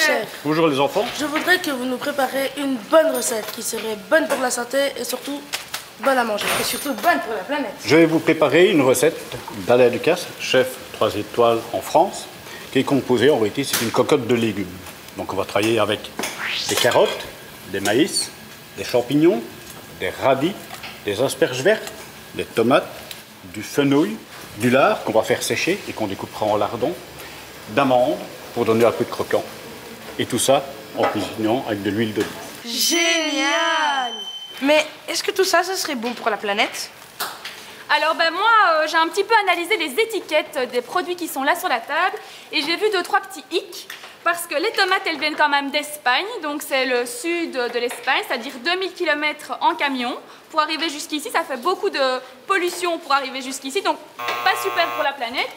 chef. Bonjour les enfants. Je voudrais que vous nous préparez une bonne recette qui serait bonne pour la santé et surtout bonne à manger. Et surtout bonne pour la planète. Je vais vous préparer une recette d'Alain Ducasse, chef 3 étoiles en France, qui est composée en réalité, c'est une cocotte de légumes. Donc on va travailler avec des carottes, des maïs, des champignons, des radis, des asperges vertes, des tomates, du fenouil, du lard qu'on va faire sécher et qu'on découpera en lardons, d'amandes pour donner un peu de croquant. Et tout ça en cuisinant avec de l'huile d'olive. Génial! Mais est-ce que tout ça, ce serait bon pour la planète? Alors ben moi, j'ai un petit peu analysé les étiquettes des produits qui sont là sur la table et j'ai vu deux, trois petits hicks. Parce que les tomates, elles viennent quand même d'Espagne, donc c'est le sud de l'Espagne, c'est-à-dire 2000 km en camion. Pour arriver jusqu'ici, ça fait beaucoup de pollution pour arriver jusqu'ici, donc pas super pour la planète.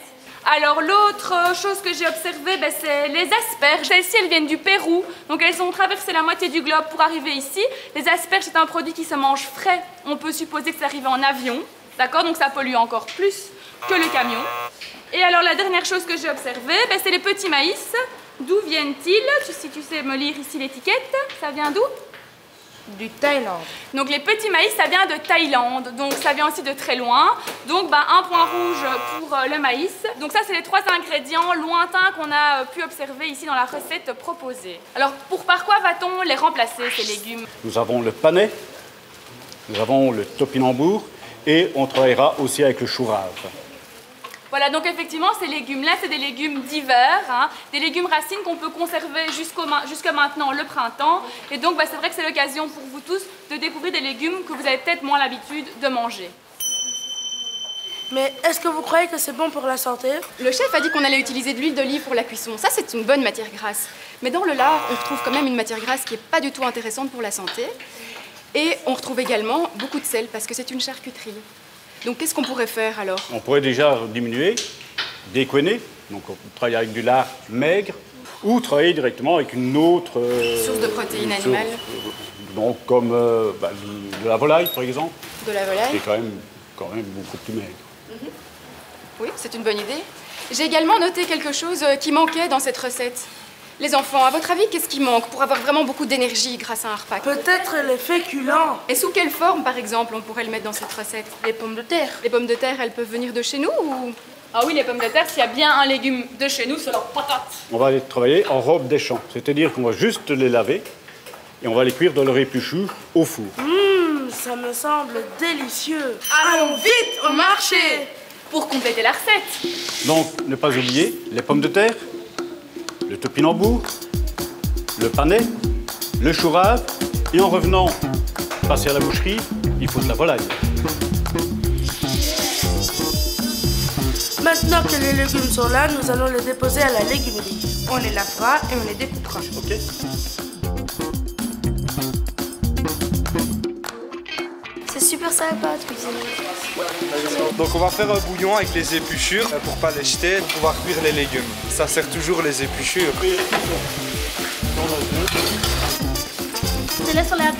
Alors l'autre chose que j'ai observée, ben, c'est les asperges. Celles-ci, elles viennent du Pérou, donc elles ont traversé la moitié du globe pour arriver ici. Les asperges, c'est un produit qui se mange frais. On peut supposer que c'est arrivé en avion, d'accord? Donc ça pollue encore plus que le camion. Et alors la dernière chose que j'ai observée, ben, c'est les petits maïs. D'où viennent-ils? Si tu sais me lire ici l'étiquette, ça vient d'où? Du Thaïlande. Donc les petits maïs, ça vient de Thaïlande, donc ça vient aussi de très loin. Donc ben, un point rouge pour le maïs. Donc ça, c'est les trois ingrédients lointains qu'on a pu observer ici dans la recette proposée. Alors par quoi va-t-on les remplacer, ces légumes? Nous avons le panais, nous avons le topinambour et on travaillera aussi avec le chou rave. Voilà, donc effectivement, ces légumes-là, c'est des légumes d'hiver, hein, des légumes racines qu'on peut conserver jusqu'à maintenant, le printemps. Et donc, bah, c'est vrai que c'est l'occasion pour vous tous de découvrir des légumes que vous avez peut-être moins l'habitude de manger. Mais est-ce que vous croyez que c'est bon pour la santé? Le chef a dit qu'on allait utiliser de l'huile d'olive pour la cuisson. Ça, c'est une bonne matière grasse. Mais dans le lard, on retrouve quand même une matière grasse qui n'est pas du tout intéressante pour la santé. Et on retrouve également beaucoup de sel parce que c'est une charcuterie. Donc, qu'est-ce qu'on pourrait faire, alors? On pourrait déjà diminuer, déconner, donc on travaille avec du lard maigre, ou travailler directement avec une autre... source de protéines animales. Donc, comme de la volaille, par exemple. De la volaille. C'est quand même beaucoup plus maigre. Mm-hmm. Oui, c'est une bonne idée. J'ai également noté quelque chose qui manquait dans cette recette. Les enfants, à votre avis, qu'est-ce qui manque pour avoir vraiment beaucoup d'énergie grâce à un repas? Peut-être les féculents. Et sous quelle forme, par exemple, on pourrait le mettre dans cette recette? Les pommes de terre. Les pommes de terre, elles peuvent venir de chez nous ou... Ah oui, les pommes de terre, s'il y a bien un légume de chez nous, c'est leur patate. On va les travailler en robe des champs, c'est-à-dire qu'on va juste les laver et on va les cuire dans leur épluchure au four. Ça me semble délicieux. Allons vite au marché pour compléter la recette. Donc, ne pas oublier les pommes de terre, le topinambour, le panais, le chou rave, et en revenant, passer à la boucherie, il faut de la volaille. Maintenant que les légumes sont là, nous allons les déposer à la légumerie. On les lavera et on les découpera. Ok. C'est super sympa de cuisiner. Donc on va faire un bouillon avec les épluchures pour pas les jeter, pour pouvoir cuire les légumes. Ça sert toujours les épluchures. Je laisse sur la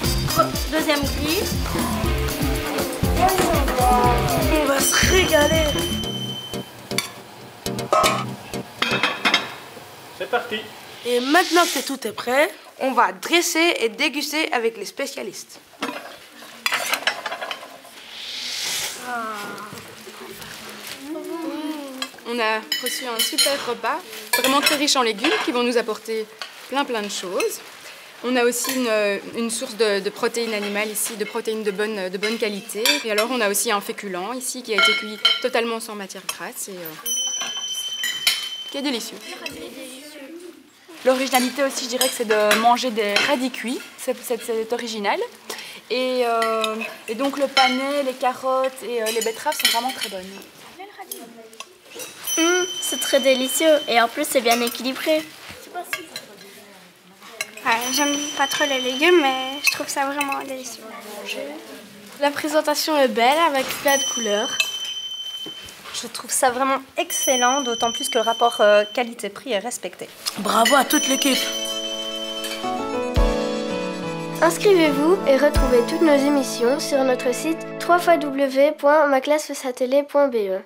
deuxième grille. On va se régaler. C'est parti. Et maintenant que tout est prêt, on va dresser et déguster avec les spécialistes. On a reçu un super repas, vraiment très riche en légumes qui vont nous apporter plein de choses. On a aussi une source de protéines animales ici, de protéines de bonne qualité. Et alors on a aussi un féculent ici qui a été cuit totalement sans matière grasse et qui est délicieux. L'originalité aussi, je dirais que c'est de manger des radis cuits, c'est original. Et donc le panais, les carottes et les betteraves sont vraiment très bonnes. C'est très délicieux et en plus c'est bien équilibré. Ouais, j'aime pas trop les légumes mais je trouve ça vraiment délicieux. La présentation est belle avec plein de couleurs. Je trouve ça vraiment excellent, d'autant plus que le rapport qualité-prix est respecté. Bravo à toute l'équipe! Inscrivez-vous et retrouvez toutes nos émissions sur notre site www.maclassefaittsa tele.be.